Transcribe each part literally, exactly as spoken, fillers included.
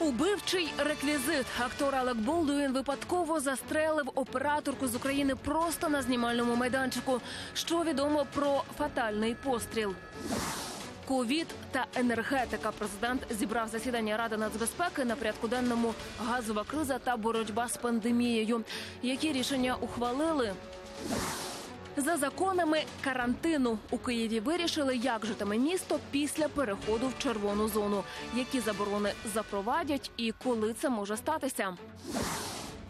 Убивчий реквізит. Актор Алек Болдуїн випадково застрелив операторку з України просто на знімальному майданчику. Що відомо про фатальний постріл? Ковід та енергетика. Президент зібрав засідання Ради нацбезпеки. На порядку денному газова криза та боротьба з пандемією. Які рішення ухвалили? За законами карантину у Києві вирішили, як житиме місто після переходу в червону зону. Які заборони запровадять і коли це може статися?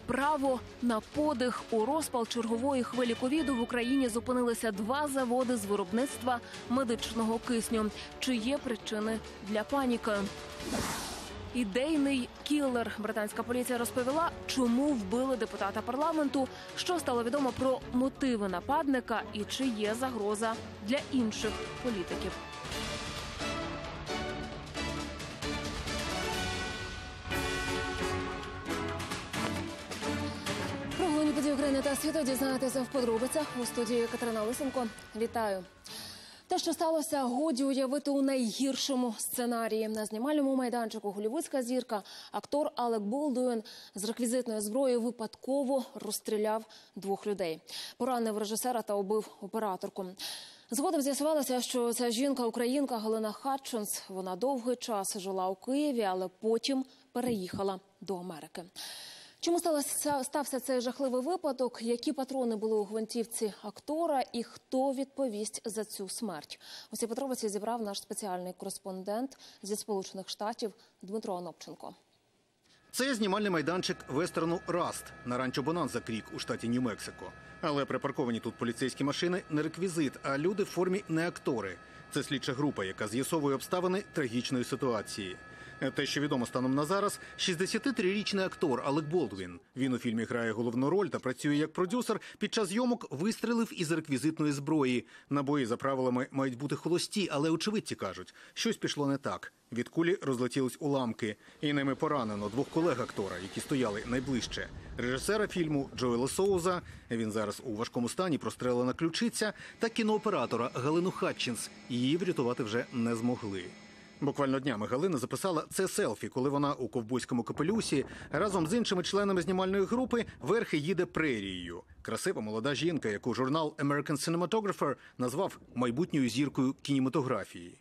Право на подих. У розпал чергової хвилі ковіду в Україні зупинилися два заводи з виробництва медичного кисню. Чи є причини для паніки? Ідейний кілер. Британська поліція розповіла, чому вбили депутата парламенту, що стало відомо про мотиви нападника і чи є загроза для інших політиків. Про головні події України та світу дізнаєтеся в подробицях. У студії Катерина Лисенко. Вітаю. Те, що сталося, годі уявити у найгіршому сценарії. На знімальному майданчику голлівудська зірка, актор Алек Болдуїн з реквізитної зброї випадково розстріляв двох людей. Поранив режисера та убив операторку. Згодом з'ясувалося, що ця жінка-українка Галина Хатчинс, вона довгий час жила у Києві, але потім переїхала до Америки. Чому сталося, стався цей жахливий випадок, які патрони були у гвинтівці актора і хто відповість за цю смерть? Усі подробиці зібрав наш спеціальний кореспондент зі Сполучених Штатів Дмитро Онопченко. Це знімальний майданчик вестерну «Раст» на ранчо Бонанза Крік у штаті Нью-Мексико. Але припарковані тут поліцейські машини не реквізит, а люди в формі не актори. Це слідча група, яка з'ясовує обставини трагічної ситуації. Те, що відомо станом на зараз, шістдесятитрирічний актор Алек Болдуїн. Він у фільмі грає головну роль та працює як продюсер. Під час зйомок вистрілив із реквізитної зброї. Набої за правилами мають бути холості, але очевидці кажуть, щось пішло не так. Від кулі розлетілись уламки. І ними поранено двох колег актора, які стояли найближче. Режисера фільму Джоела Соуза, він зараз у важкому стані, прострелена ключиця, та кінооператора Галину Хатчинс. Її врятувати вже не змогли. Буквально днями Галина записала це селфі, коли вона у ковбойському капелюсі разом з іншими членами знімальної групи верхи їде прерією. Красива молода жінка, яку журнал American Cinematographer назвав майбутньою зіркою кінематографії.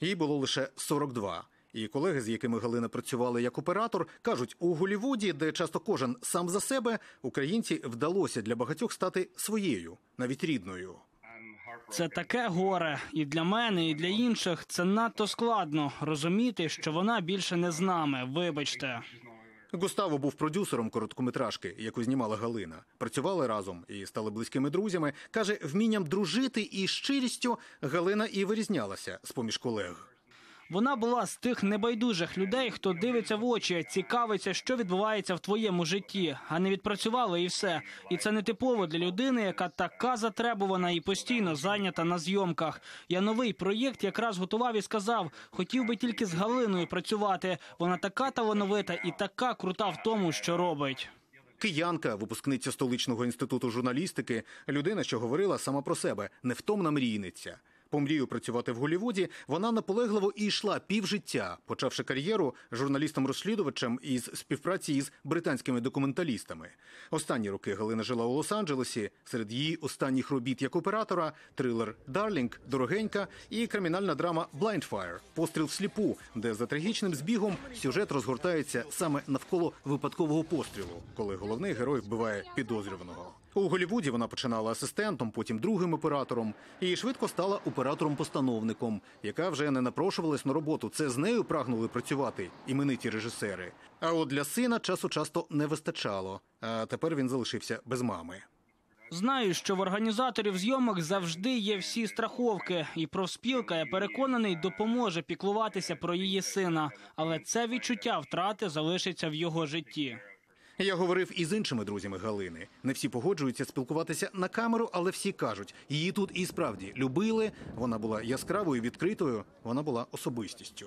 Їй було лише сорок два. І колеги, з якими Галина працювала як оператор, кажуть, у Голлівуді, де часто кожен сам за себе, українці вдалося для багатьох стати своєю, навіть рідною. Це таке горе і для мене, і для інших. Це надто складно розуміти, що вона більше не з нами. Вибачте. Густаво був продюсером короткометражки, яку знімала Галина. Працювали разом і стали близькими друзями. Каже, вмінням дружити і щирістю Галина і вирізнялася з-поміж колег. Вона була з тих небайдужих людей, хто дивиться в очі, цікавиться, що відбувається в твоєму житті, а не відпрацювала і все. І це нетипово для людини, яка така затребувана і постійно зайнята на зйомках. Я новий проєкт якраз готував і сказав, хотів би тільки з Галиною працювати. Вона така талановита і така крута в тому, що робить. Киянка, випускниця столичного інституту журналістики, людина, що говорила сама про себе, невтомна мрійниця. По мрію працювати в Голлівуді, вона наполегливо і йшла півжиття, почавши кар'єру журналістом-розслідувачем із співпраці із британськими документалістами. Останні роки Галина жила у Лос-Анджелесі. Серед її останніх робіт як оператора – трилер «Дарлінг», «Дорогенька» і кримінальна драма «Блайндфайр» – «Постріл всліпу», де за трагічним збігом сюжет розгортається саме навколо випадкового пострілу, коли головний герой вбиває підозрюваного. У Голлівуді вона починала асистентом, потім другим оператором і швидко стала оператором-постановником, яка вже не напрошувалась на роботу. Це з нею прагнули працювати імениті режисери. А от для сина часу часто не вистачало. А тепер він залишився без мами. Знаю, що в організаторів зйомок завжди є всі страховки. І профспілка, я переконаний, допоможе піклуватися про її сина. Але це відчуття втрати залишиться в його житті. Я говорив із іншими друзями Галини. Не всі погоджуються спілкуватися на камеру, але всі кажуть, її тут і справді любили, вона була яскравою, відкритою, вона була особистістю.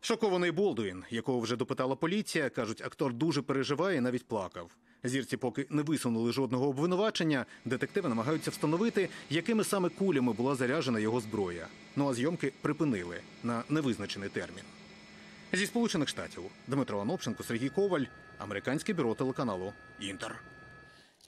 Шокований Болдуїн, якого вже допитала поліція, кажуть, актор дуже переживає і навіть плакав. Зірці поки не висунули жодного обвинувачення, детективи намагаються встановити, якими саме кулями була заряджена його зброя. Ну а зйомки припинили на невизначений термін. Зі Сполучених Штатів Дмитро Онопченко, Сергій Коваль, американське бюро телеканалу «Інтер».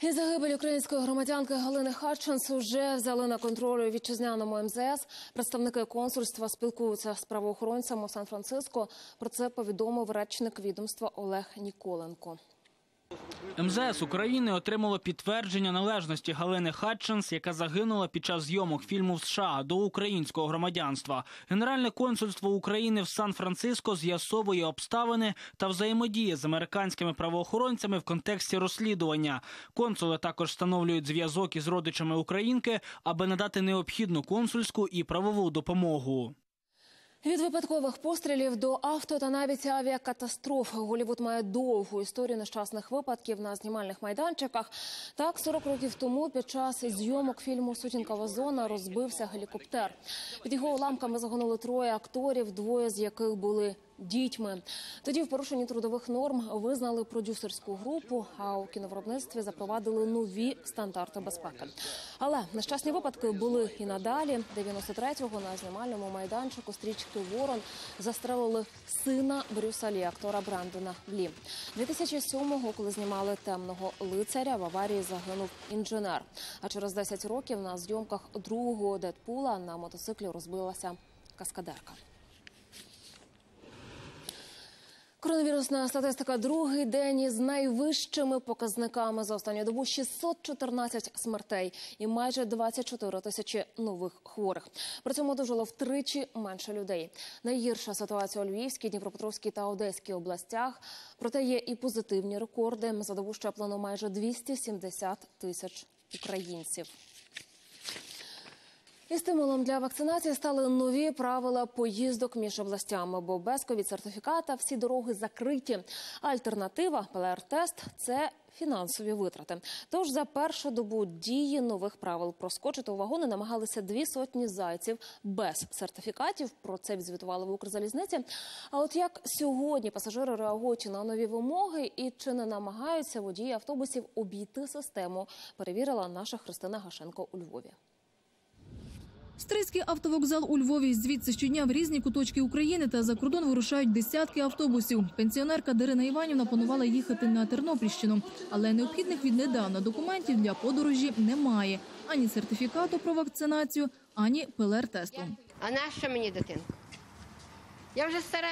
І загибель української громадянки Галини Хатчинс уже взяли на контроль у вітчизняному ем зе ес. Представники консульства спілкуються з правоохоронцями у Сан-Франциско. Про це повідомив речник відомства Олег Ніколенко. ем зе ес України отримало підтвердження належності Галини Хатчинс, яка загинула під час зйомок фільму в США, до українського громадянства. Генеральне консульство України в Сан-Франциско з'ясовує обставини та взаємодіє з американськими правоохоронцями в контексті розслідування. Консули також встановлюють зв'язок із родичами українки, аби надати необхідну консульську і правову допомогу. Від випадкових пострілів до авто та навіть авіакатастроф Голлівуд має довгу історію нещасних випадків на знімальних майданчиках. Так, сорок років тому під час зйомок фільму «Сутінкова зона» розбився гелікоптер. Під його уламками загинули троє акторів, двоє з яких були дітьми. Тоді в порушенні трудових норм визнали продюсерську групу, а у кіновиробництві запровадили нові стандарти безпеки. Але нещасні випадки були і надалі. дев'яносто третього на знімальному майданчику стрічки «Ворон» застрелили сина Брюса Лі, актора Брендона Лі. дві тисячі сьомого, коли знімали «Темного лицаря», в аварії загинув інженер. А через десять років на зйомках другого «Дедпула» на мотоциклі розбилася каскадерка. Коронавірусна статистика. Другий день із найвищими показниками за останню добу – шістсот чотирнадцять смертей і майже двадцять чотири тисячі нових хворих. При цьому одужало втричі менше людей. Найгірша ситуація у Львівській, Дніпропетровській та Одеській областях. Проте є і позитивні рекорди. За добу щеплено майже двісті сімдесят тисяч українців. І стимулом для вакцинації стали нові правила поїздок між областями, бо без ковід-сертифіката всі дороги закриті. Альтернатива – пе ел ар тест – це фінансові витрати. Тож за першу добу дії нових правил проскочити у вагони намагалися дві сотні зайців без сертифікатів. Про це відзвітували в «Укрзалізниці». А от як сьогодні пасажири реагують на нові вимоги і чи не намагаються водії автобусів обійти систему, перевірила наша Христина Гашенко у Львові. Стрийський автовокзал у Львові. Звідси щодня в різні куточки України та за кордон вирушають десятки автобусів. Пенсіонерка Дарина Іванівна планувала їхати на Тернопільщину, але необхідних віднедавна документів для подорожі немає. Ані сертифікату про вакцинацію, ані пе ел ар тесту. А нащо мені дитинку? Я вже стара.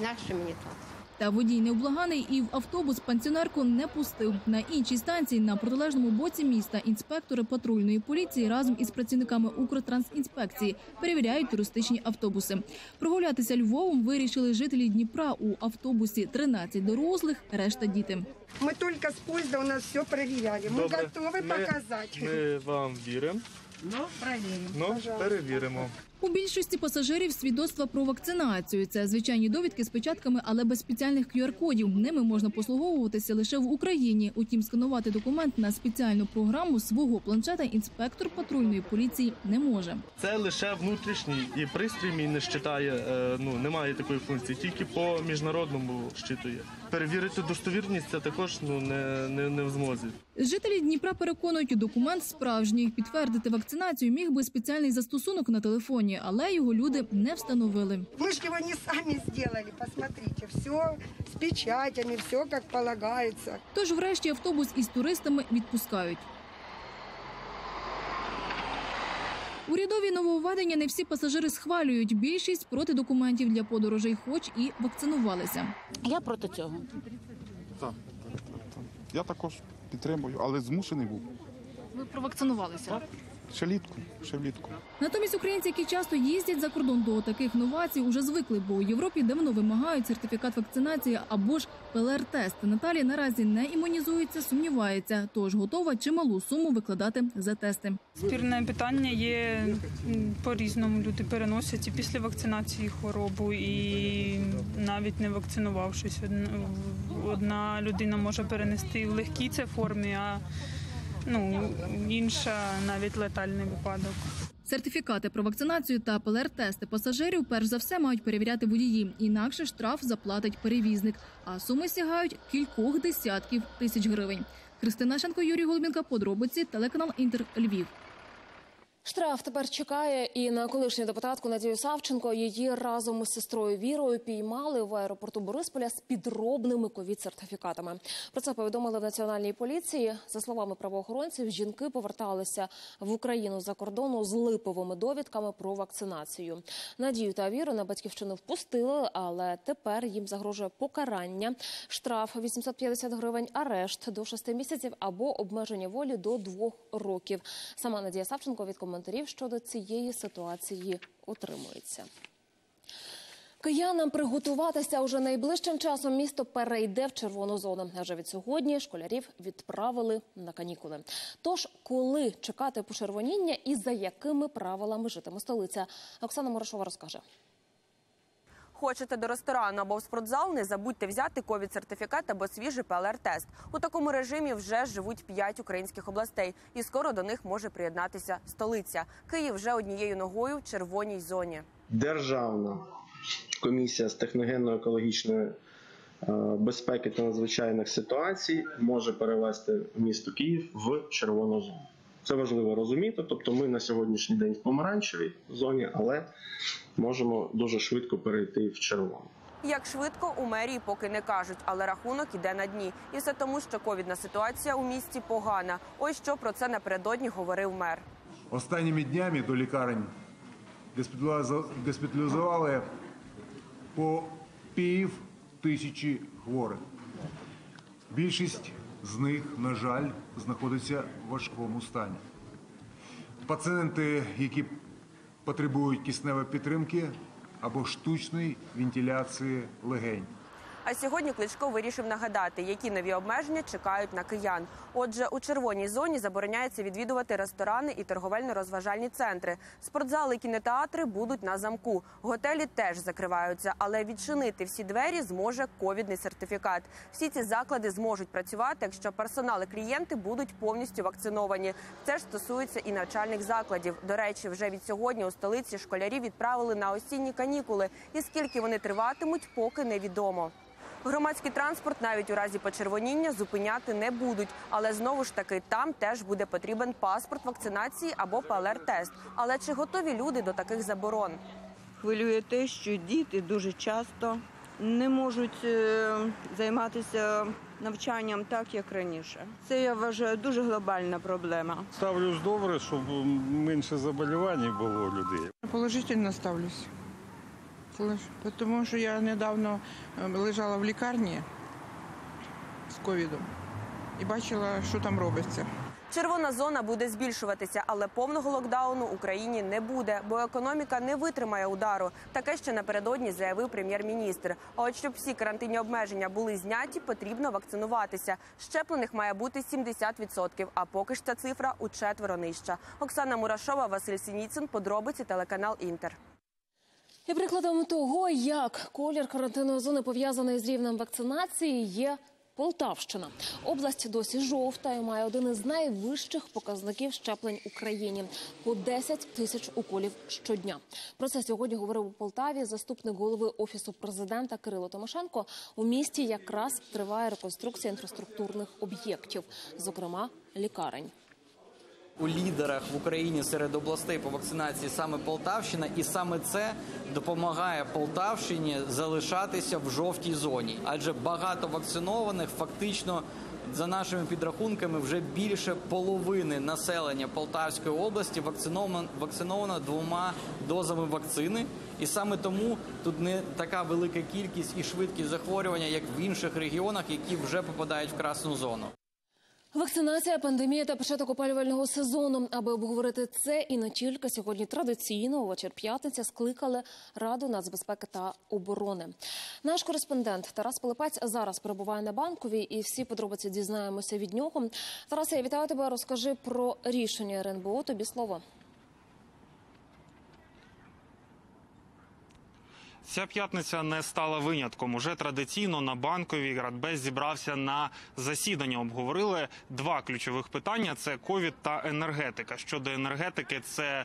Нащо мені так? Та водій невблаганий і в автобус пенсіонерку не пустив. На іншій станції, на протилежному боці міста, інспектори патрульної поліції разом із працівниками Укртрансінспекції перевіряють туристичні автобуси. Прогулятися Львовом вирішили жителі Дніпра. У автобусі тринадцять дорослих, решта – діти. Ми тільки з поїзда, у нас все перевіряли. Ми Добре. готові ми, показати. Ми вам віримо. Ну, перевіримо. Ну, перевіримо. У більшості пасажирів свідоцтва про вакцинацію. Це звичайні довідки з печатками, але без спеціальних кю ар кодів. Ними можна послуговуватися лише в Україні. Утім, сканувати документ на спеціальну програму свого планшета інспектор патрульної поліції не може. Це лише внутрішній, і пристрій мій не щитає, ну, немає такої функції, тільки по міжнародному щитує. Перевірити достовірність це також ну, не, не, не в змозі. Жителі Дніпра переконують, документ справжній. Підтвердити вакцинацію міг би спеціальний застосунок на телефоні. Але його люди не встановили. Вишки вони самі зробили, посмотрите, все з печатями, все як полагається. Тож врешті автобус із туристами відпускають. Урядові нововведення не всі пасажири схвалюють. Більшість проти документів для подорожей, хоч і вакцинувалися. Я проти цього. Так, так, так. Я також підтримую, але змушений був. Ви провакцинувалися? Так. Ще влітку, ще влітку. Натомість українці, які часто їздять за кордон, до таких новацій уже звикли, бо у Європі давно вимагають сертифікат вакцинації або ж пе ел ар тест. Наталія наразі не імунізується, сумнівається, тож готова чималу суму викладати за тести. Спірне питання є по-різному. Люди переносять і після вакцинації хворобу, і навіть не вакцинувавшись. Одна людина може перенести в легкій це формі, а Ну, інша навіть летальний випадок. Сертифікати про вакцинацію та пе ел ар тести пасажирів перш за все мають перевіряти водії. Інакше штраф заплатить перевізник. А суми сягають кількох десятків тисяч гривень. Христина Гашенко, Юрій Голубінка, подробиці, телеканал «Інтер», Львів. Штраф тепер чекає і на колишню депутатку Надію Савченко. Її разом із сестрою Вірою піймали в аеропорту Борисполя з підробними ковід-сертифікатами. Про це повідомили в Національній поліції. За словами правоохоронців, жінки поверталися в Україну з-за кордону з липовими довідками про вакцинацію. Надію та Віру на батьківщину впустили, але тепер їм загрожує покарання. Штраф – вісімсот п'ятдесят гривень, арешт – до шести місяців або обмеження волі до двох років. Сама Надія Савченко від коментарів щодо цієї ситуації утримується. Киянам приготуватися. Уже найближчим часом місто перейде в червону зону. Адже від сьогодні школярів відправили на канікули. Тож, коли чекати почервоніння і за якими правилами житиме столиця? Оксана Мурашова розкаже. Хочете до ресторану або в спортзал, не забудьте взяти ковід-сертифікат або свіжий пе ел ар-тест. У такому режимі вже живуть п'ять українських областей, і скоро до них може приєднатися столиця. Київ вже однією ногою в червоній зоні. Державна комісія з техногенно-екологічної безпеки та надзвичайних ситуацій може перевести місто Київ в червону зону. Це важливо розуміти, тобто ми на сьогоднішній день в помаранчевій зоні, але можемо дуже швидко перейти в червону. Як швидко, у мерії поки не кажуть, але рахунок іде на дні. І все тому, що ковідна ситуація у місті погана. Ось що про це напередодні говорив мер. Останніми днями до лікарень госпіталізували по пів тисячі хворих. Більшість з них, на жаль, знаходиться в важкому стані. Пацієнти, які потребують кисневої підтримки або штучної вентиляції легень. А сьогодні Кличко вирішив нагадати, які нові обмеження чекають на киян. Отже, у червоній зоні забороняється відвідувати ресторани і торговельно-розважальні центри. Спортзали і кінотеатри будуть на замку. Готелі теж закриваються, але відчинити всі двері зможе ковідний сертифікат. Всі ці заклади зможуть працювати, якщо персонал і клієнти будуть повністю вакциновані. Це ж стосується і навчальних закладів. До речі, вже від сьогодні у столиці школярів відправили на осінні канікули. І скільки вони триватимуть, поки невідомо. Громадський транспорт навіть у разі почервоніння зупиняти не будуть. Але знову ж таки, там теж буде потрібен паспорт вакцинації або пе ел ар-тест. Але чи готові люди до таких заборон? Хвилює те, що діти дуже часто не можуть займатися навчанням так, як раніше. Це, я вважаю, дуже глобальна проблема. Ставлюсь добре, щоб менше заболівань було у людей. Положительно ставлюсь. Тому що я недавно лежала в лікарні з ковідом і бачила, що там робиться. Червона зона буде збільшуватися, але повного локдауну в Україні не буде, бо економіка не витримає удару. Таке ще напередодні заявив прем'єр-міністр. А от щоб всі карантинні обмеження були зняті, потрібно вакцинуватися. Щеплених має бути сімдесят відсотків, а поки ж ця цифра учетверо нижча. Оксана Мурашова, Василь Сініцин, подробиці, телеканал «Інтер». І прикладом того, як колір карантинної зони пов'язаний з рівнем вакцинації, є Полтавщина. Область досі жовта і має один із найвищих показників щеплень в Україні – по десять тисяч уколів щодня. Про це сьогодні говорив у Полтаві заступник голови Офісу президента Кирило Тимошенко. У місті якраз триває реконструкція інфраструктурних об'єктів, зокрема лікарень. У лідерах в Україні серед областей по вакцинації саме Полтавщина, і саме це допомагає Полтавщині залишатися в жовтій зоні. Адже багато вакцинованих, фактично, за нашими підрахунками, вже більше половини населення Полтавської області вакциновано двома дозами вакцини. І саме тому тут не така велика кількість і швидкість захворювання, як в інших регіонах, які вже попадають в красну зону. Вакцинація, пандемія та початок опалювального сезону. Аби обговорити це і не тільки, сьогодні традиційно у вечір п'ятниці скликали Раду нацбезпеки та оборони. Наш кореспондент Тарас Пилипець зараз перебуває на Банковій, і всі подробиці дізнаємося від нього. Тарасе, я вітаю тебе. Розкажи про рішення РНБО. Тобі слово. Ця п'ятниця не стала винятком. Уже традиційно на Банковій Радбез зібрався на засідання. Обговорили два ключових питання – це ковід та енергетика. Щодо енергетики – це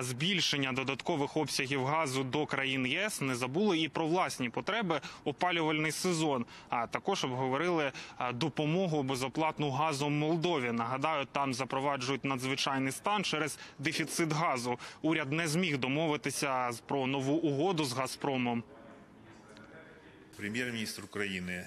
збільшення додаткових обсягів газу до країн ЄС. Не забули і про власні потреби, опалювальний сезон. А також обговорили допомогу безоплатну газом Молдові. Нагадаю, там запроваджують надзвичайний стан через дефіцит газу. Уряд не зміг домовитися про нову угоду з Газпромом. Прем'єр-міністр України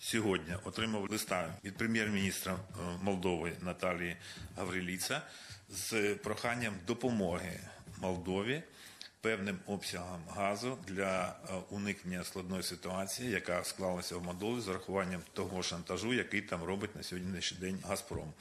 сьогодні отримав листа від прем'єр-міністра Молдови Наталії Гавриліца з проханням допомоги Молдові певним обсягом газу для уникнення складної ситуації, яка склалася в Молдові з урахуванням того шантажу, який там робить на сьогоднішній день «Газпром».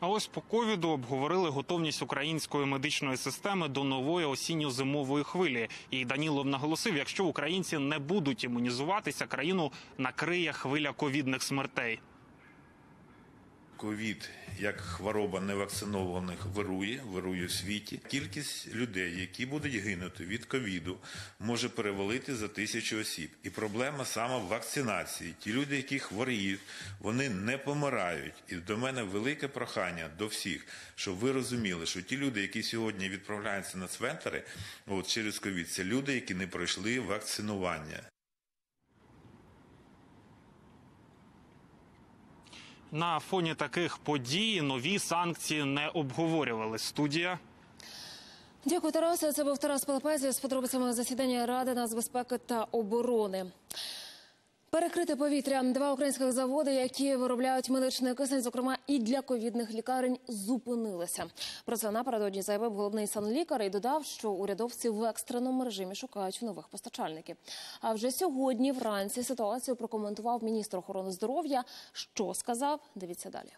А ось по ковіду обговорили готовність української медичної системи до нової осінньо-зимової хвилі. І Данілов наголосив, якщо українці не будуть імунізуватися, країну накриє хвиля ковідних смертей. Ковід, як хвороба невакцинованих, вирує, вирує у світі. Кількість людей, які будуть гинути від ковіду, може перевалити за тисячу осіб. І проблема саме в вакцинації. Ті люди, які хворіють, вони не помирають. І до мене велике прохання до всіх, щоб ви розуміли, що ті люди, які сьогодні відправляються на цвинтари от, через ковід, це люди, які не пройшли вакцинування. На фоні таких подій нові санкції не обговорювали. Студія. Дякую, Тарасе. Це був Тарас Пилипець з подробицями засідання Ради нацбезпеки та оборони. Перекрите повітря. Два українських заводи, які виробляють медичний кисень, зокрема і для ковідних лікарень, зупинилися. Про це напередодні заявив головний санлікар і додав, що урядовці в екстреному режимі шукають нових постачальників. А вже сьогодні вранці ситуацію прокоментував міністр охорони здоров'я. Що сказав? Дивіться далі.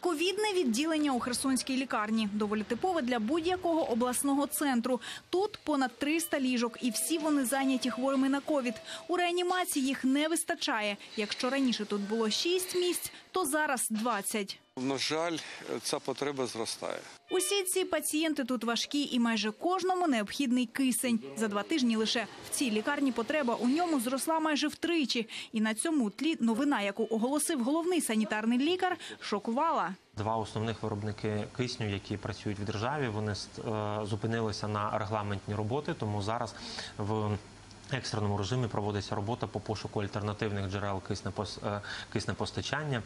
Ковідне відділення у Херсонській лікарні. Доволі типове для будь-якого обласного центру. Тут понад триста ліжок, і всі вони зайняті хворими на ковід. У реанімації їх не вистачає. Якщо раніше тут було шість місць, то зараз двадцять. На жаль, ця потреба зростає. Усі ці пацієнти тут важкі і майже кожному необхідний кисень. За два тижні лише в цій лікарні потреба у ньому зросла майже втричі. І на цьому тлі новина, яку оголосив головний санітарний лікар, шокувала. Два основних виробники кисню, які працюють в державі, вони зупинилися на регламентні роботи, тому зараз в екстреному режимі проводиться робота по пошуку альтернативних джерел киснепостачання.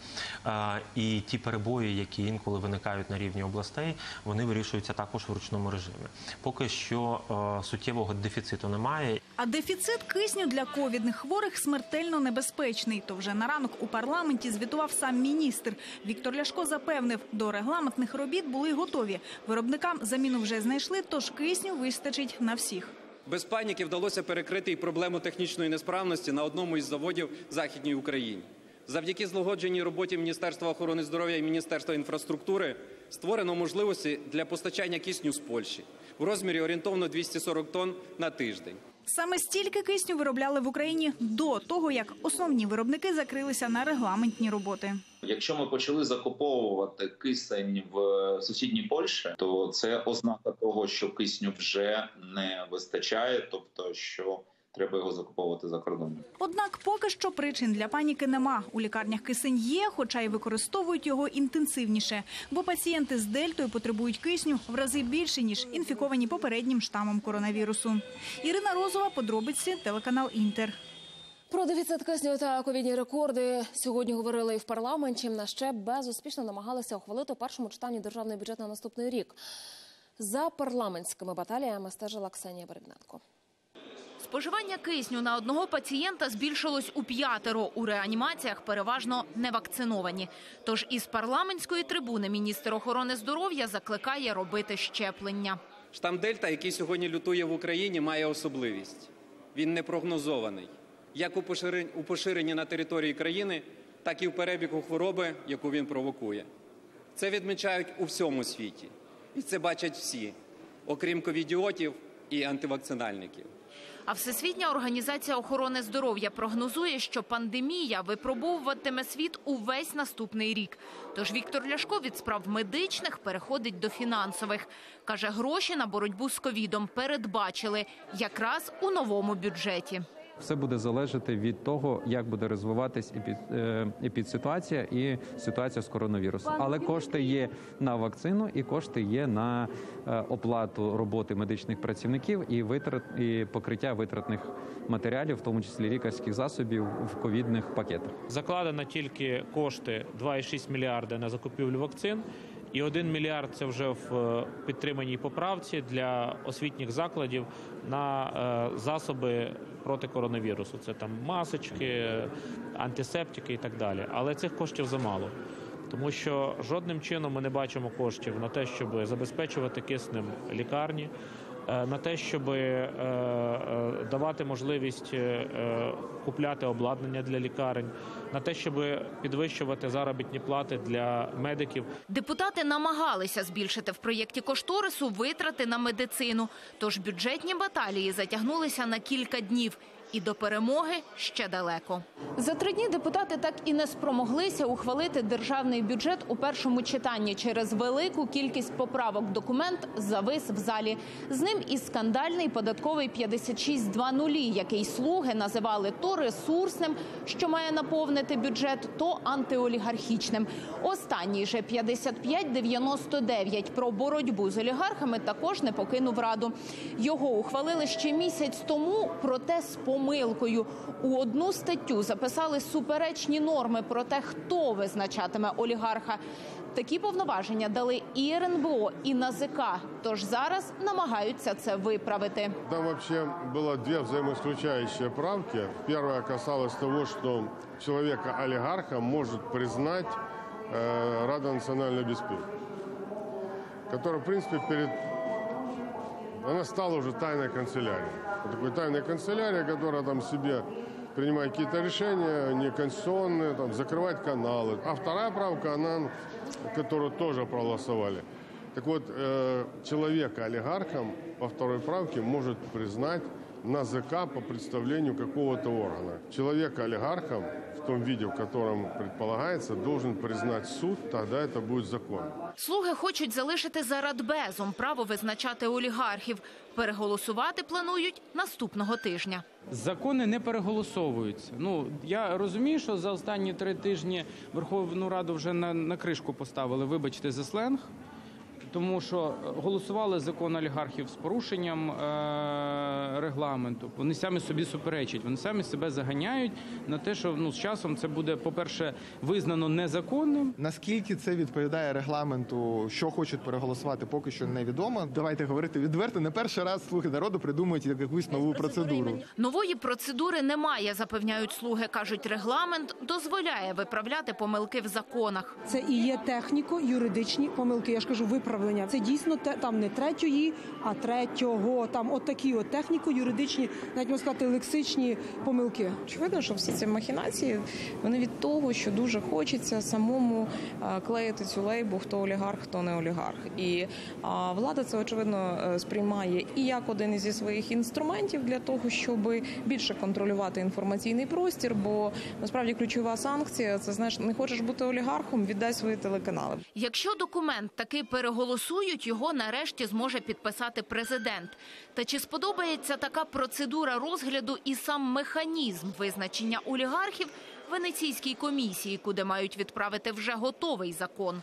І ті перебої, які інколи виникають на рівні областей, вони вирішуються також в ручному режимі. Поки що суттєвого дефіциту немає. А дефіцит кисню для ковідних хворих смертельно небезпечний. То вже на ранок у парламенті звітував сам міністр. Віктор Ляшко запевнив, до регламентних робіт були готові. Виробникам заміну вже знайшли, тож кисню вистачить на всіх. Без паніки вдалося перекрити і проблему технічної несправності на одному із заводів в Західній Україні. Завдяки злагодженій роботі Міністерства охорони здоров'я і Міністерства інфраструктури створено можливості для постачання кисню з Польщі в розмірі орієнтовно двісті сорок тонн на тиждень. Саме стільки кисню виробляли в Україні до того, як основні виробники закрилися на регламентні роботи. Якщо ми почали закуповувати кисень в сусідній Польщі, то це ознака того, що кисню вже не вистачає, тобто що треба його закуповувати за кордоном. Однак поки що причин для паніки нема. У лікарнях кисень є, хоча й використовують його інтенсивніше. Бо пацієнти з дельтою потребують кисню в рази більше, ніж інфіковані попереднім штамом коронавірусу. Ірина Розова, подробиці, телеканал «Інтер». Про дефіцит кисню та ковідні рекорди сьогодні говорили і в парламенті. На ще безуспішно намагалися ухвалити у першому читанні державний бюджет на наступний рік. За парламентськими баталіями стежила Ксенія Бередненко. Споживання кисню на одного пацієнта збільшилось у п'ятеро. У реанімаціях переважно невакциновані. Тож із парламентської трибуни міністр охорони здоров'я закликає робити щеплення. Штам Дельта, який сьогодні лютує в Україні, має особливість. Він непрогнозований. Як у поширенні на території країни, так і в перебігу хвороби, яку він провокує. Це відмічають у всьому світі. І це бачать всі, окрім ковідіотів і антивакцинальників. А Всесвітня організація охорони здоров'я прогнозує, що пандемія випробовуватиме світ увесь наступний рік. Тож Віктор Ляшко від справ медичних переходить до фінансових. Каже, гроші на боротьбу з ковідом передбачили якраз у новому бюджеті. Все буде залежати від того, як буде розвиватись епідситуація і ситуація з коронавірусом. Але кошти є на вакцину і кошти є на оплату роботи медичних працівників і витрат, і покриття витратних матеріалів, в тому числі лікарських засобів, в ковідних пакетах. Закладено тільки кошти два і шість мільярда на закупівлю вакцин. І один мільярд – це вже в підтриманій поправці для освітніх закладів на засоби проти коронавірусу. Це там масочки, антисептики і так далі. Але цих коштів замало, тому що жодним чином ми не бачимо коштів на те, щоб забезпечувати киснем лікарні, на те, щоб давати можливість купляти обладнання для лікарень, на те, щоб підвищувати заробітні плати для медиків. Депутати намагалися збільшити в проєкті кошторису витрати на медицину. Тож бюджетні баталії затягнулися на кілька днів. І до перемоги ще далеко. За три дні депутати так і не спромоглися ухвалити державний бюджет у першому читанні. Через велику кількість поправок документ завис в залі. З ним і скандальний податковий п'ятдесят шість двадцять, який слуги називали то ресурсним, що має наповнити бюджет, то антиолігархічним. Останній же п'ятдесят п'ять дев'яносто дев'ять про боротьбу з олігархами також не покинув Раду. Його ухвалили ще місяць тому, проте з помилкою. Помилкою. У одну статтю записали суперечні норми про те, хто визначатиме олігарха. Такі повноваження дали і РНБО, і НАЗК. Тож зараз намагаються це виправити. Там взагалі було дві взаємоисключаючі правки. Перша касалась того, що чоловіка-олігарха може признати Рада національної безпеки, яка, в принципі, перед... Она стала уже тайной канцелярией. Такой тайной канцелярией, которая там себе принимает какие-то решения неконституционные, там, закрывает каналы. А вторая правка, она, которую тоже проголосовали. Так вот, э, человека олигархом по второй правке может признать НАЗК по представлению какого-то органа. Человека олигархом в том виде, в котором предполагается, должен признать суд, тогда это будет закон. Слуги хочуть залишити за Радбезом право визначати олігархів. Переголосувати планують наступного тижня. Закони не переголосовуються. Ну, я розумію, що за останні три тижні Верховну Раду вже на, на кришку поставили, вибачте за сленг. Тому що голосували закон олігархів з порушенням е регламенту. Вони самі собі суперечать, вони самі себе заганяють на те, що ну, з часом це буде, по-перше, визнано незаконним. Наскільки це відповідає регламенту, що хочуть переголосувати, поки що невідомо. Давайте говорити відверто, не перший раз «Слуги народу» придумують якусь нову процедуру. Нової процедури немає, запевняють слуги. Кажуть, регламент дозволяє виправляти помилки в законах. Це і є техніко-юридичні помилки, я ж кажу, виправлення. Це дійсно там не третьої, а третього. Там от такі от техніко-юридичні, навіть можна сказати, лексичні помилки. Очевидно, що всі ці махінації, вони від того, що дуже хочеться самому клеїти цю лейбу, хто олігарх, хто не олігарх. І влада це, очевидно, сприймає і як один із своїх інструментів для того, щоб більше контролювати інформаційний простір, бо, насправді, ключова санкція – це, знаєш, не хочеш бути олігархом, віддай свої телеканали. Якщо документ такий переголосує, голосують, його нарешті зможе підписати президент. Та чи сподобається така процедура розгляду і сам механізм визначення олігархів Венеційській комісії, куди мають відправити вже готовий закон?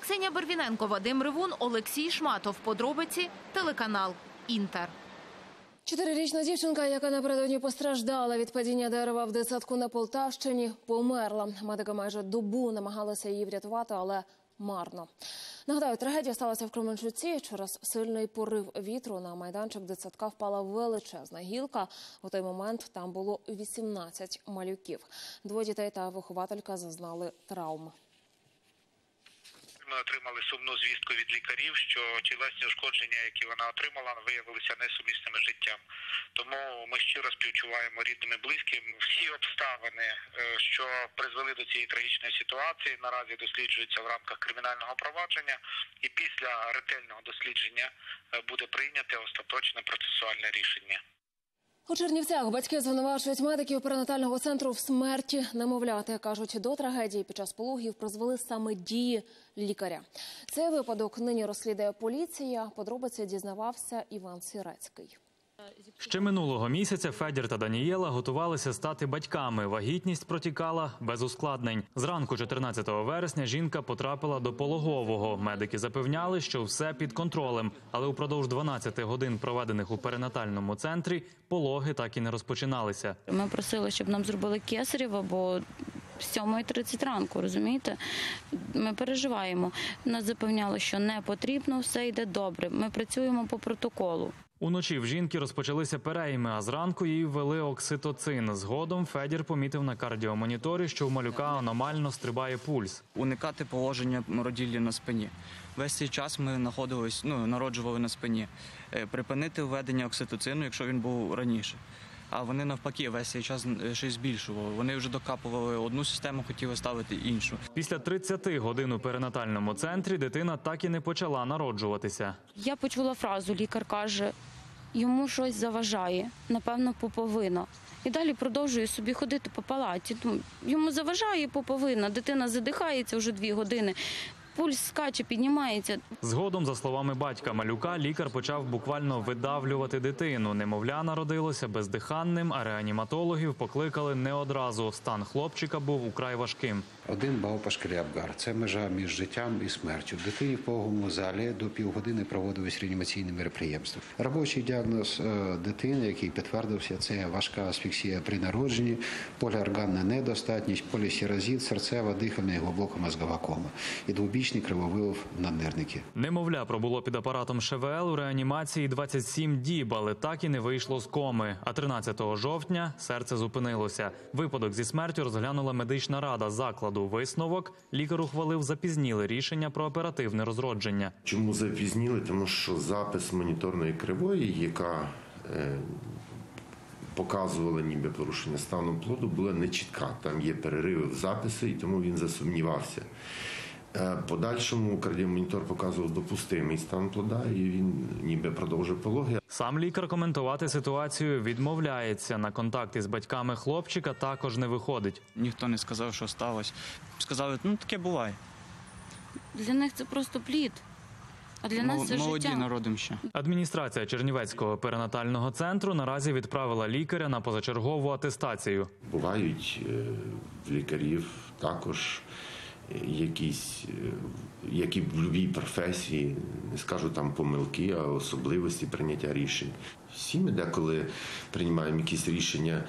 Ксенія Бервіненко, Вадим Ривун, Олексій Шматов. Подробиці, телеканал «Інтер». Чотирирічна дівчинка, яка напередодні постраждала від падіння дерева в дитсадку на Полтавщині, померла. Медики майже добу намагалися її врятувати, але марно. Нагадаю, трагедія сталася в Кременчуці. Через сильний порив вітру на майданчик дитсадка впала величезна гілка. У той момент там було вісімнадцять малюків. Двоє дітей та вихователька зазнали травм. Ми отримали сумну звістку від лікарів, що тілесні ушкодження, які вона отримала, виявилися несумісними з життям. Тому ми щиро співчуваємо рідним і близьким. Всі обставини, що призвели до цієї трагічної ситуації, наразі досліджуються в рамках кримінального провадження, і після ретельного дослідження буде прийнято остаточне процесуальне рішення. У Чернівцях батьки звинувачують медиків перинатального центру в смерті немовляти. Кажуть, до трагедії під час пологів призвели саме дії лікаря. Цей випадок нині розслідує поліція. Подробиці дізнавався Іван Сірецький. Ще минулого місяця Федір та Данієла готувалися стати батьками. Вагітність протікала без ускладнень. Зранку чотирнадцятого вересня жінка потрапила до пологового. Медики запевняли, що все під контролем. Але упродовж дванадцяти годин, проведених у перинатальному центрі, пологи так і не розпочиналися. Ми просили, щоб нам зробили кесарєво, бо сьома тридцять ранку, розумієте? Ми переживаємо. Нас запевняли, що не потрібно, все йде добре. Ми працюємо по протоколу. Уночі в жінки розпочалися перейми, а зранку їй ввели окситоцин. Згодом Федір помітив на кардіомоніторі, що у малюка аномально стрибає пульс. Уникати положення роділлі на спині. Весь цей час ми знаходились, ну, народжували на спині. Припинити введення окситоцину, якщо він був раніше. А вони навпаки весь цей час ще збільшували. Вони вже докапували одну систему, хотіли ставити іншу. Після тридцяти годин у перинатальному центрі дитина так і не почала народжуватися. Я почула фразу, лікар каже, йому щось заважає, напевно, пуповина. І далі продовжує собі ходити по палаті. Йому заважає пуповина, дитина задихається вже дві години. Пульс скаче, піднімається. Згодом, за словами батька малюка, лікар почав буквально видавлювати дитину. Немовля народилося бездиханним, а реаніматологів покликали не одразу. Стан хлопчика був украй важким. Один баупашкрябгар – це межа між життям і смертю. В дитині в пологовому залі до півгодини проводились реанімаційні мероприємства. Робочий діагноз дитини, який підтвердився, це важка асфіксія при народженні, поліорганна недостатність, полісірозіт, серцева, дихальна і глибокомозгова кома. І двобічний крововилов наднирники. Немовля пробуло під апаратом ШВЛ у реанімації двадцять сім діб, але так і не вийшло з коми. А тринадцятого жовтня серце зупинилося. Випадок зі смертю розглянула медична рада закладу. Висновок – лікар ухвалив запізніле рішення про оперативне розродження. Чому запізніле? Тому що запис моніторної кривої, яка е, показувала ніби порушення стану плоду, була нечітка. Там є перериви в записі, і тому він засумнівався. Подальшому кардіомонітор показував допустимий стан плода, і він ніби продовжив пологи. Сам лікар коментувати ситуацію відмовляється. На контакти з батьками хлопчика також не виходить. Ніхто не сказав, що сталося. Сказали, ну таке буває. Для них це просто плід. А для нас це молоді народимо ще. Адміністрація Чернівецького перинатального центру наразі відправила лікаря на позачергову атестацію. Бувають лікарів також, якісь, які в любій професії, не скажу там помилки, а особливості прийняття рішень. Всі ми деколи приймаємо якісь рішення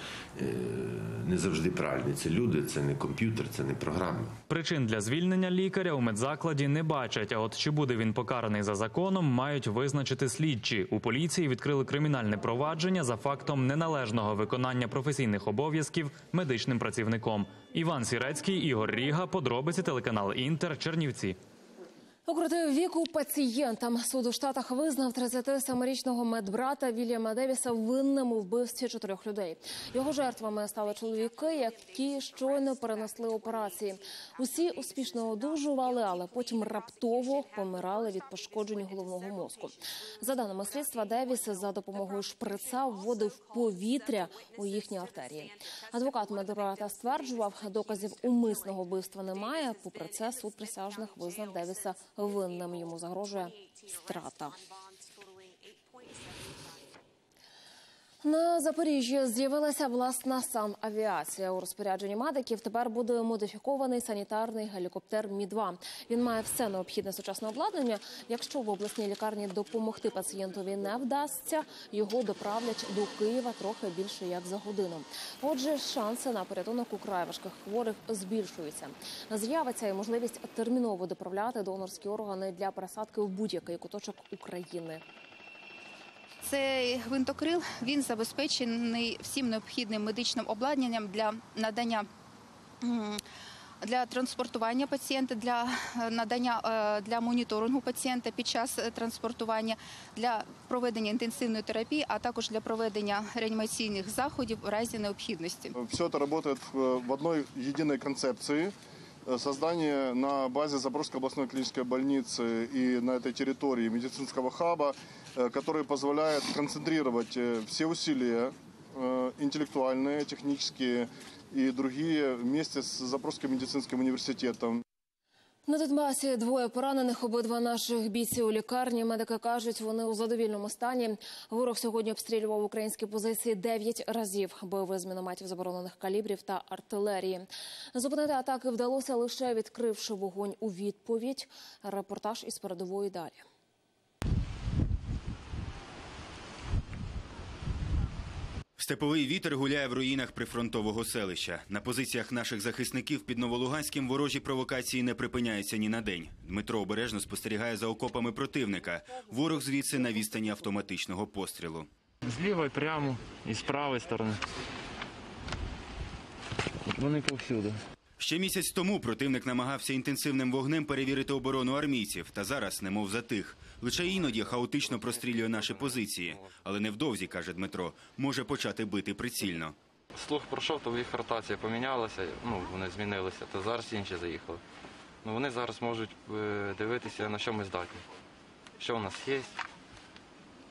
не завжди правильні. Це люди, це не комп'ютер, це не програма. Причин для звільнення лікаря у медзакладі не бачать, а от чи буде він покараний за законом, мають визначити слідчі. У поліції відкрили кримінальне провадження за фактом неналежного виконання професійних обов'язків медичним працівником. Іван Сірецький, Ігор Ріга, подробиці телеканал «Інтер», Чернівці. Укротив віку пацієнтам. Суд у Штатах визнав тридцятисемирічного медбрата Вільяма Девіса винним у вбивстві чотирьох людей. Його жертвами стали чоловіки, які щойно перенесли операції. Усі успішно одужували, але потім раптово помирали від пошкоджень головного мозку. За даними слідства, Девіс за допомогою шприца вводив повітря у їхні артерії. Адвокат медбрата стверджував, доказів умисного вбивства немає. Попри це, суд присяжних визнав Девіса винним, йому загрожує страта. На Запоріжжі з'явилася власна санавіація. У розпорядженні медиків тепер буде модифікований санітарний гелікоптер Мі два. Він має все необхідне сучасне обладнання. Якщо в обласній лікарні допомогти пацієнтові не вдасться, його доправлять до Києва трохи більше як за годину. Отже, шанси на порятунок украй важких хворих збільшуються. З'явиться і можливість терміново доправляти донорські органи для пересадки в будь-який куточок України. Цей гвинтокрил, він забезпечений всім необхідним медичним обладнанням для надання, для транспортування пацієнта, для надання, для моніторингу пацієнта під час транспортування, для проведення інтенсивної терапії, а також для проведення реанімаційних заходів в разі необхідності. Все це працює в одній єдиній концепції. Создание на базе Запорожской областной клинической больницы и на этой территории медицинского хаба, который позволяет концентрировать все усилия интеллектуальные, технические и другие вместе с Запорожским медицинским университетом. На Донбасі двоє поранених, обидва наших бійці у лікарні. Медики кажуть, вони у задовільному стані. Ворог сьогодні обстрілював українські позиції дев'ять разів. Бойові з мінометів заборонених калібрів та артилерії. Зупинити атаки вдалося лише відкривши вогонь у відповідь. Репортаж із передової далі. Степовий вітер гуляє в руїнах прифронтового селища. На позиціях наших захисників під Новолуганським ворожі провокації не припиняються ні на день. Дмитро обережно спостерігає за окопами противника. Ворог звідси на відстані автоматичного пострілу. З лівої прямо і з правої сторони. Вони повсюди. Ще місяць тому противник намагався інтенсивним вогнем перевірити оборону армійців, та зараз немов затих. Лише іноді хаотично прострілює наші позиції. Але невдовзі, каже Дмитро, може почати бити прицільно. Слух пройшов, то їх ротація помінялася, ну, вони змінилися, то зараз інші заїхали. Ну, вони зараз можуть дивитися, на що ми здатні, що в нас є і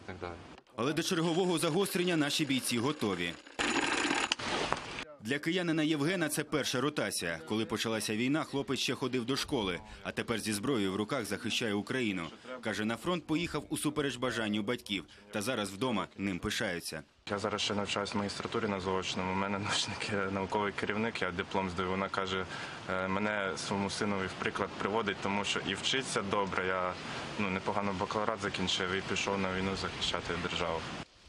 так далі. Але до чергового загострення наші бійці готові. Для киянина Євгена це перша ротація. Коли почалася війна, хлопець ще ходив до школи, а тепер зі зброєю в руках захищає Україну. Каже, на фронт поїхав усупереч бажанню батьків, та зараз вдома ним пишаються. Я зараз ще навчаюся в магістратурі на заочному, у мене науковий керівник, я диплом здаю, вона каже, мене своєму синові в приклад приводить, тому що і вчиться добре, я ну, непогано бакалаврат закінчив і пішов на війну захищати державу.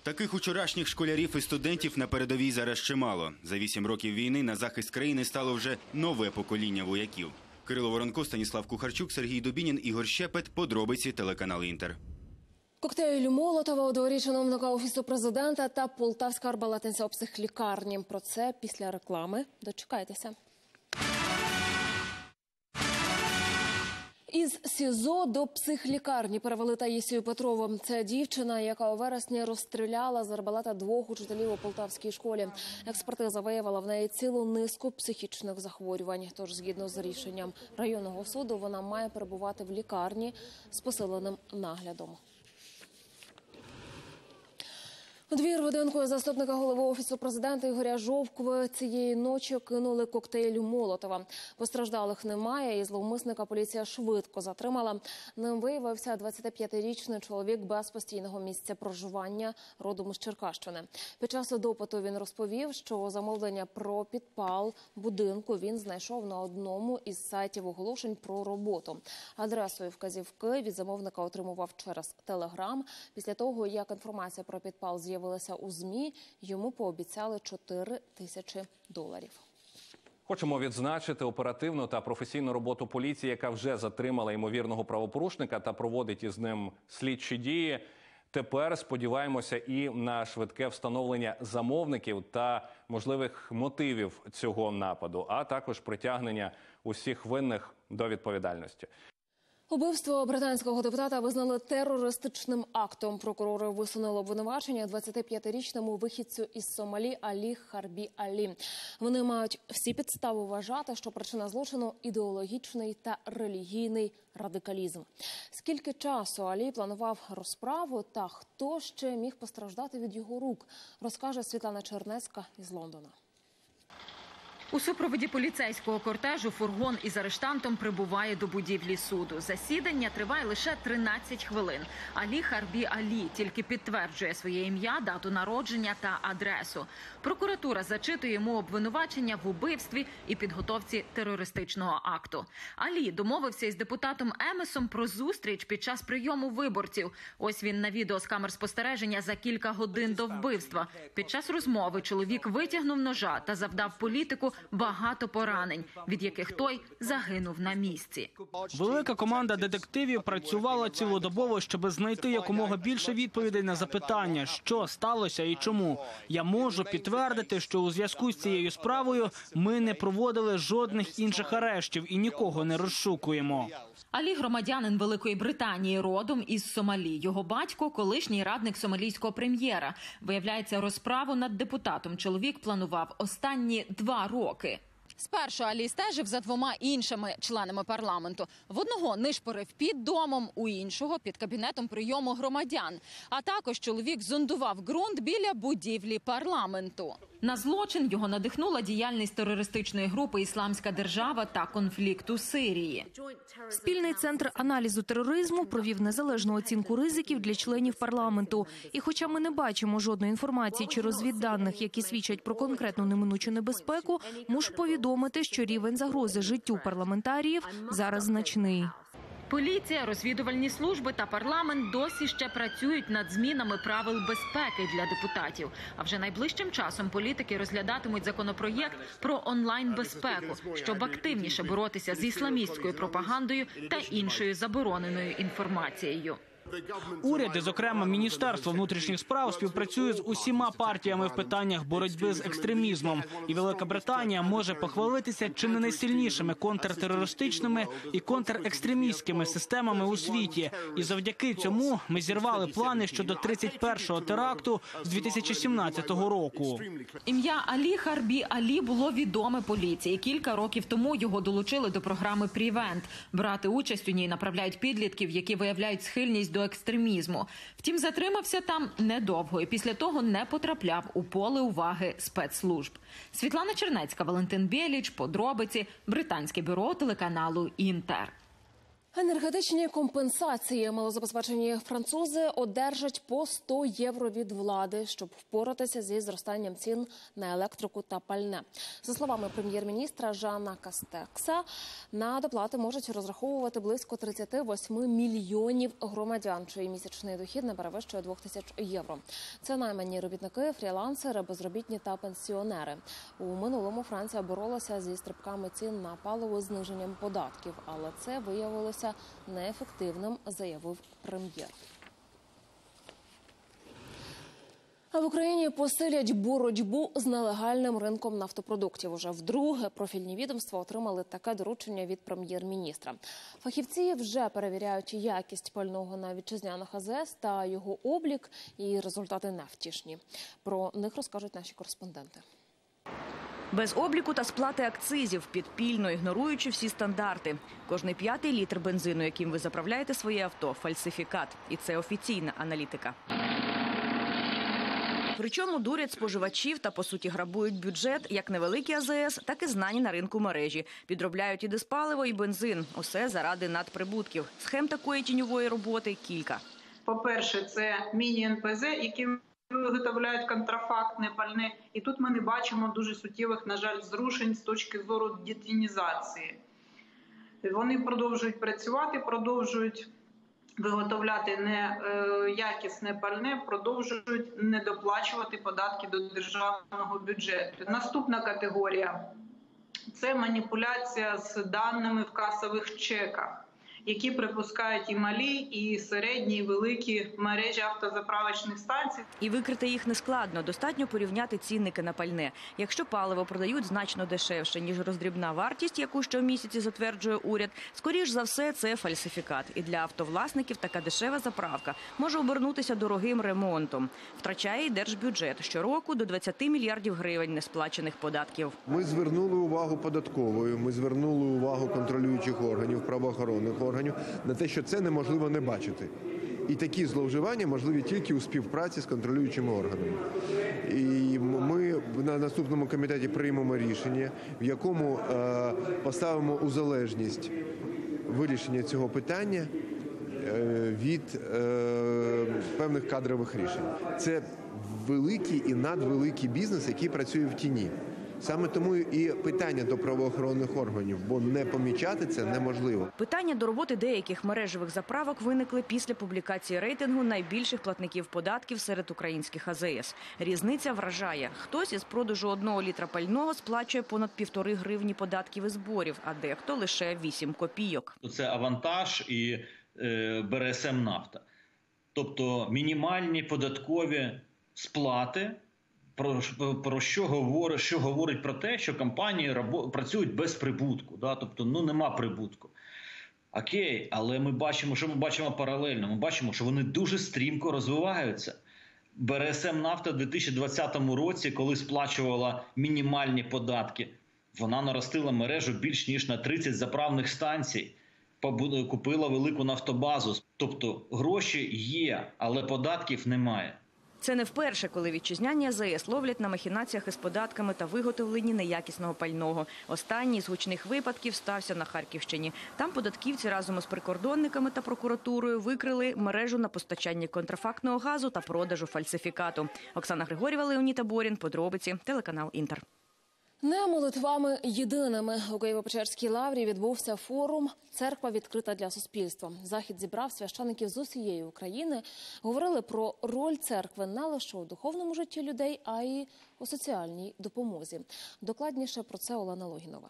Таких учорашніх школярів і студентів на передовій зараз чимало. За вісім років війни на захист країни стало вже нове покоління вояків. Кирило Воронко, Станіслав Кухарчук, Сергій Дубінін, Ігор Щепет. Подробиці телеканал «Інтер». Коктейль Молотова у дворі чиновника Офісу президента та полтавська арбалетниця у психлікарні. Про це після реклами. Дочекайтеся. Із СІЗО до психлікарні перевели Таїсію Петрову. Це дівчина, яка у вересні розстріляла з арбалета двох учителів у полтавській школі. Експертиза виявила в неї цілу низку психічних захворювань. Тож, згідно з рішенням районного суду, вона має перебувати в лікарні з посиленим наглядом. У двір будинку заступника голови Офісу президента Ігоря Жовкви цієї ночі кинули коктейль Молотова. Постраждалих немає і зловмисника поліція швидко затримала. Ним виявився двадцятип'ятирічний чоловік без постійного місця проживання, родом із Черкащини. Під час допиту він розповів, що замовлення про підпал будинку він знайшов на одному із сайтів оголошень про роботу. Адресу і вказівки від замовника отримував через Телеграм. Після того, як інформація про підпал з'явилася, з'явилася у ЗМІ, йому пообіцяли чотири тисячі доларів. Хочемо відзначити оперативну та професійну роботу поліції, яка вже затримала ймовірного правопорушника та проводить із ним слідчі дії. Тепер сподіваємося і на швидке встановлення замовників та можливих мотивів цього нападу, а також притягнення усіх винних до відповідальності. Убивство британського депутата визнали терористичним актом. Прокурори висунули обвинувачення двадцятип'ятирічному вихідцю із Сомалі Алі Харбі Алі. Вони мають всі підстави вважати, що причина злочину – ідеологічний та релігійний радикалізм. Скільки часу Алі планував розправу та хто ще міг постраждати від його рук, розкаже Світлана Чернецька із Лондона. У супроводі поліцейського кортежу фургон із арештантом прибуває до будівлі суду. Засідання триває лише тринадцять хвилин. Алі Харбі Алі тільки підтверджує своє ім'я, дату народження та адресу. Прокуратура зачитує йому обвинувачення в убивстві і підготовці терористичного акту. Алі домовився із депутатом Емесом про зустріч під час прийому виборців. Ось він на відео з камер спостереження за кілька годин до вбивства. Під час розмови чоловік витягнув ножа та завдав політику багато поранень, від яких той загинув на місці. Велика команда детективів працювала цілодобово, щоб знайти якомога більше відповідей на запитання, що сталося і чому. Я можу підтвердити, що у зв'язку з цією справою ми не проводили жодних інших арештів і нікого не розшукуємо. Алі громадянин Великої Британії, родом із Сомалі. Його батько – колишній радник сомалійського прем'єра. Виявляється, розправу над депутатом чоловік планував останні два роки. Спершу Алі стежив за двома іншими членами парламенту. В одного нишпорив під домом, у іншого – під кабінетом прийому громадян. А також чоловік зондував ґрунт біля будівлі парламенту. На злочин його надихнула діяльність терористичної групи «Ісламська держава» та конфлікт у Сирії. Спільний центр аналізу тероризму провів незалежну оцінку ризиків для членів парламенту. І хоча ми не бачимо жодної інформації чи розвідданих, які свідчать про конкретну неминучу небезпеку, мушу повідомити, що рівень загрози життю парламентаріїв зараз значний. Поліція, розвідувальні служби та парламент досі ще працюють над змінами правил безпеки для депутатів. А вже найближчим часом політики розглядатимуть законопроєкт про онлайн-безпеку, щоб активніше боротися з ісламістською пропагандою та іншою забороненою інформацією. Уряди, зокрема Міністерство внутрішніх справ, співпрацює з усіма партіями в питаннях боротьби з екстремізмом. І Велика Британія може похвалитися чи не найсильнішими контртерористичними і контрекстремістськими системами у світі. І завдяки цьому ми зірвали плани щодо тридцять першого теракту з дві тисячі сімнадцятого року. Ім'я Алі Харбі Алі було відоме поліції. Кілька років тому його долучили до програми «Прівент». Брати участь у ній направляють підлітків, які виявляють схильність до до екстремізму. Втім, затримався там недовго і після того не потрапляв у поле уваги спецслужб. Світлана Чернецька, Валентин Бєліч, подробиці, британське бюро телеканалу «Інтер». Енергетичні компенсації малозабезпечені французи одержать по сто євро від влади, щоб впоратися зі зростанням цін на електрику та пальне. За словами прем'єр-міністра Жана Кастекса, на доплати можуть розраховувати близько тридцяти восьми мільйонів громадян, чий місячний дохід не перевищує двох тисяч євро. Це наймані робітники, фрілансери, безробітні та пенсіонери. У минулому Франція боролася зі стрибками цін на паливо зниженням податків, але це виявилося неефективним, заявив прем'єр. А в Україні посилять боротьбу з нелегальним ринком нафтопродуктів. Уже вдруге профільні відомства отримали таке доручення від прем'єр-міністра. Фахівці вже перевіряють якість пального на вітчизняних АЗС та його облік, і результати невтішні. Про них розкажуть наші кореспонденти. Без обліку та сплати акцизів, підпільно ігноруючи всі стандарти. Кожний п'ятий літр бензину, яким ви заправляєте своє авто – фальсифікат. І це офіційна аналітика. Причому дурять споживачів та, по суті, грабують бюджет, як невеликі АЗС, так і знані на ринку мережі. Підробляють і диспаливо, і бензин. Усе заради надприбутків. Схем такої тіньової роботи кілька. По-перше, це міні-НПЗ, які виготовляють контрафактне пальне, і тут ми не бачимо дуже суттєвих, на жаль, зрушень з точки зору детінізації. Вони продовжують працювати, продовжують виготовляти неякісне пальне, продовжують недоплачувати податки до державного бюджету. Наступна категорія – це маніпуляція з даними в касових чеках, які припускають і малі, і середні, і великі мережі автозаправочних станцій. І викрити їх нескладно. Достатньо порівняти цінники на пальне. Якщо паливо продають значно дешевше, ніж роздрібна вартість, яку щомісяці затверджує уряд, скоріш за все, це фальсифікат. І для автовласників така дешева заправка може обернутися дорогим ремонтом. Втрачає і держбюджет. Щороку до двадцяти мільярдів гривень несплачених податків. Ми звернули увагу податковою, ми звернули увагу контролюючих органів, правоохоронних органів, на те, що це неможливо не бачити. І такі зловживання можливі тільки у співпраці з контролюючими органами. І ми на наступному комітеті приймемо рішення, в якому е, поставимо у залежність вирішення цього питання е, від е, певних кадрових рішень. Це великий і надвеликий бізнес, який працює в тіні. Саме тому і питання до правоохоронних органів, бо не помічати це неможливо. Питання до роботи деяких мережевих заправок виникли після публікації рейтингу найбільших платників податків серед українських АЗС. Різниця вражає. Хтось із продажу одного літра пального сплачує понад півтори гривні податків і зборів, а дехто лише вісім копійок. Це «Авантаж» і «БРСМ Нафта». Тобто мінімальні податкові сплати, Про, про що говорить, що говорить про те, що компанії рабо, працюють без прибутку, да? Тобто ну, нема прибутку. Окей, але ми бачимо, що ми бачимо паралельно, ми бачимо, що вони дуже стрімко розвиваються. БРСМ Нафта в дві тисячі двадцятому році, коли сплачувала мінімальні податки Вона наростила мережу більш ніж на тридцять заправних станцій, купила велику нафтобазу. Тобто гроші є, але податків немає. Це не вперше, коли вітчизняні АЗС ловлять на махінаціях із податками та виготовленні неякісного пального. Останній з гучних випадків стався на Харківщині. Там податківці разом із прикордонниками та прокуратурою викрили мережу на постачання контрафактного газу та продажу фальсифікату. Оксана Григорєва, Леоніта Борін. Подробиці. Телеканал «Інтер». Не молитвами єдиними. У Києво-Печерській лаврі відбувся форум «Церква відкрита для суспільства». Захід зібрав священиків з усієї України. Говорили про роль церкви не лише у духовному житті людей, а й у соціальній допомозі. Докладніше про це Олена Логінова.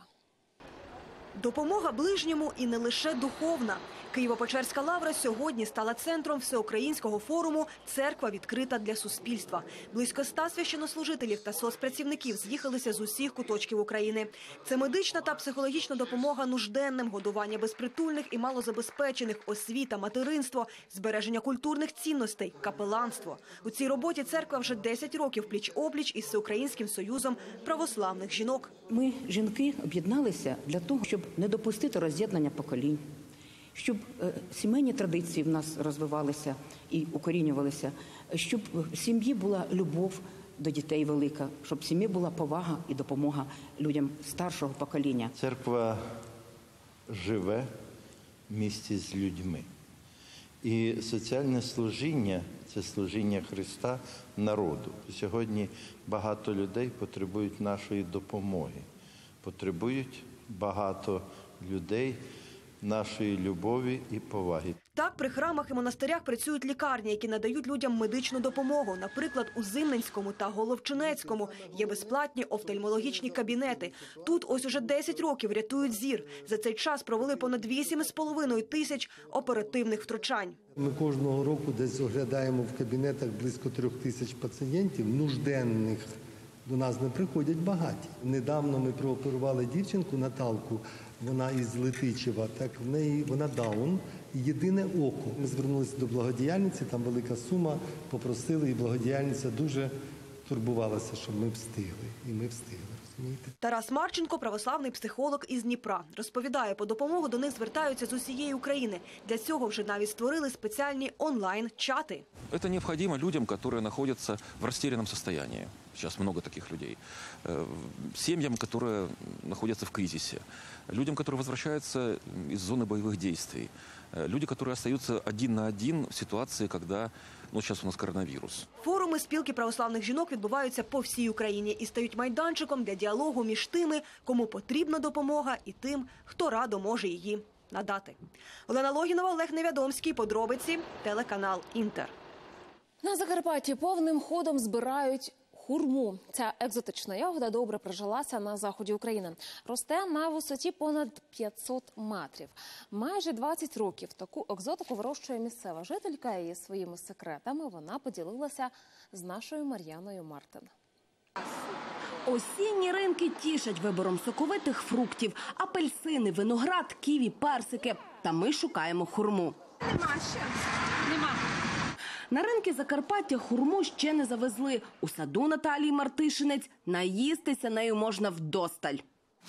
Допомога ближньому і не лише духовна. Києво-Печерська лавра сьогодні стала центром всеукраїнського форуму «Церква відкрита для суспільства». Близько ста священнослужителів та соцпрацівників з'їхалися з усіх куточків України. Це медична та психологічна допомога нужденним, годування безпритульних і малозабезпечених, освіта, материнство, збереження культурних цінностей, капеланство. У цій роботі церква вже десять років пліч-опліч із Всеукраїнським союзом православних жінок. Ми, жінки, об'єдналися для того, щоб не допустити роз'єднання поколінь, щоб сімейні традиції в нас розвивалися і укорінювалися, щоб в сім'ї була любов до дітей велика, щоб в сім'ї була повага і допомога людям старшого покоління. Церква живе в місті з людьми. І соціальне служіння – це служіння Христа народу. Сьогодні багато людей потребують нашої допомоги, потребують багато людей нашої любові і поваги. Так, при храмах і монастирях працюють лікарні, які надають людям медичну допомогу. Наприклад, у Зимненському та Головчинецькому є безплатні офтальмологічні кабінети. Тут ось уже десять років рятують зір. За цей час провели понад вісім з половиною тисяч оперативних втручань. Ми кожного року десь оглядаємо в кабінетах близько трьох тисяч пацієнтів нужденних. До нас не приходять багаті. Недавно ми прооперували дівчинку Наталку, вона із Летичева, так в неї вона даун, єдине око. Ми звернулися до благодіяльниці, там велика сума, попросили, і благодіяльниця дуже турбувалася, щоб ми встигли. І ми встигли. Тарас Марченко, православний психолог із Дніпра, розповідає, по допомогу до них звертаються з усієї України. Для цього вже навіть створили спеціальні онлайн-чати. Це необхідно людям, які знаходяться в розстріляному стані. Зараз багато таких людей. Сім'ям, які знаходяться в кризисі. Людям, які повертаються з зони бойових дій. Люди, які залишаються один на один в ситуації, коли зараз у нас коронавірус. Форуми спілки православних жінок відбуваються по всій Україні і стають майданчиком для діалогу між тими, кому потрібна допомога, і тим, хто радо може її надати. Олена Логінова, Олег Невідомський. Подробиці. Телеканал «Інтер». На Закарпатті повним ходом збирають хурму. Ця екзотична ягода добре прижилася на заході України. Росте на висоті понад п'ятсот метрів. Майже двадцять років таку екзотику вирощує місцева жителька, і своїми секретами вона поділилася з нашою Мар'яною Мартин. Осінні ринки тішать вибором соковитих фруктів. Апельсини, виноград, ківі, персики. Та ми шукаємо хурму. Нема ще. Нема. На ринки Закарпаття хурму ще не завезли. У саду Наталії Мартишинець наїстися нею можна вдосталь.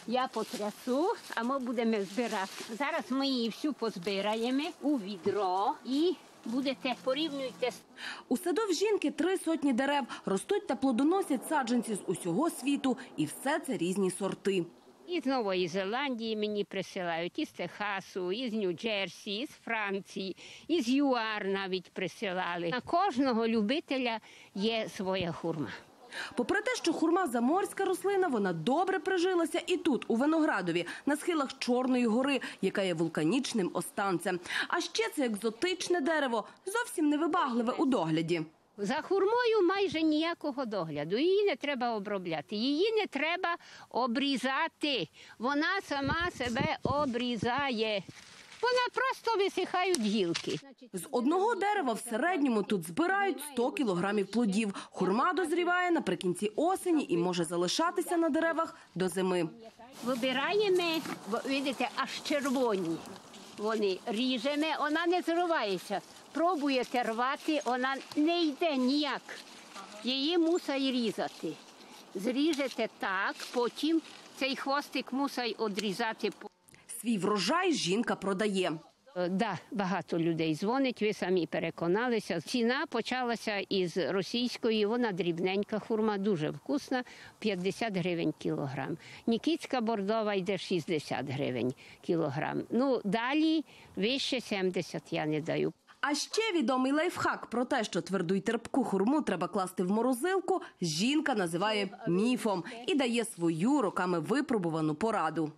Я потрясу, а ми будемо збирати. Зараз ми її всю позбираємо у відро і будете порівнювати. У садов жінки три сотні дерев. Ростуть та плодоносять саджанці з усього світу. І все це різні сорти. Із Нової Зеландії мені присилають, із Техасу, із Нью-Джерсі, із Франції, із ЮАР навіть присилали. На кожного любителя є своя хурма. Попри те, що хурма заморська рослина, вона добре прижилася і тут, у Виноградові, на схилах Чорної гори, яка є вулканічним останцем. А ще це екзотичне дерево, зовсім невибагливе у догляді. За хурмою майже ніякого догляду. Її не треба обробляти, її не треба обрізати. Вона сама себе обрізає. Вона просто висихають гілки. З одного дерева в середньому тут збирають сто кілограмів плодів. Хурма дозріває наприкінці осені і може залишатися на деревах до зими. Вибираємо, бачите, аж червоні. Вони ріжемо, вона не зривається. Пробуєте рвати, вона не йде ніяк. Її мусить різати. Зріжете так, потім Цей хвостик мусить відрізати. Свій врожай жінка продає. Да, багато людей дзвонить, ви самі переконалися. Ціна почалася із російської, вона дрібненька хурма, дуже вкусна, п'ятдесят гривень кілограм. Нікітська бордова йде шістдесят гривень кілограм. Ну, далі вище сімдесят я не даю. А ще відомий лайфхак про те, що тверду й терпку хурму треба класти в морозилку, жінка називає міфом і дає свою роками випробувану пораду.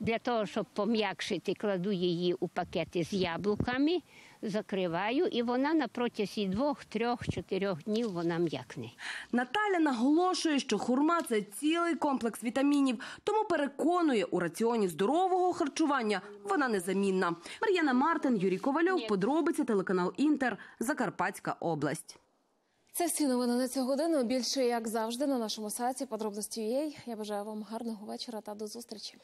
Для того, щоб пом'якшити, кладу її у пакети з яблуками, закриваю, і вона на протязі двох, трьох, чотирьох днів вона м'якне. Наталя наголошує, що хурма – це цілий комплекс вітамінів, тому переконує, у раціоні здорового харчування вона незамінна. Мар'яна Мартин, Юрій Ковальов, подробиці, телеканал «Інтер», Закарпатська область. Це всі новини на цю годину. Більше, як завжди, на нашому сайті подробності точка ю а. Я бажаю вам гарного вечора та до зустрічі.